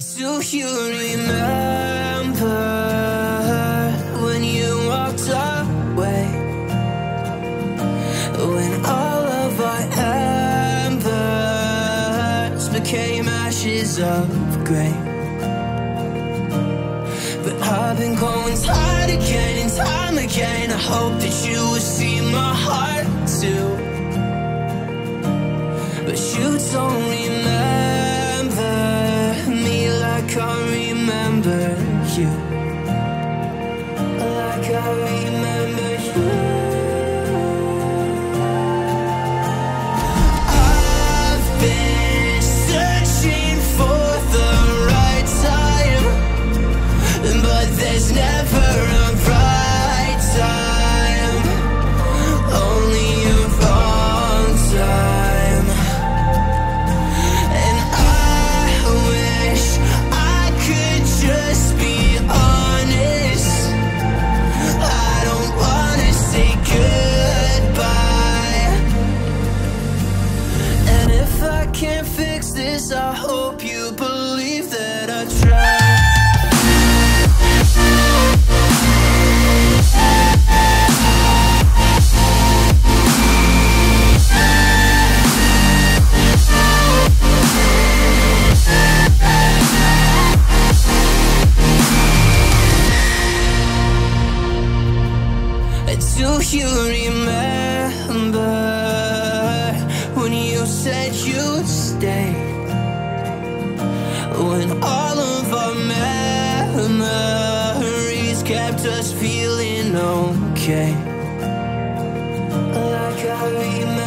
Do you remember when you walked away? When all of our embers became ashes of grey. But I've been going tired again and time again. I hope that you will see my heart too. But you don't remember me like I remember you. Like I remember you. I've been searching for the right time, but there's never a right time, only a wrong time. Can't fix this, I hope you believe that I tried. Do you remember when you said you'd stay? When all of our memories kept us feeling okay. Like I remember.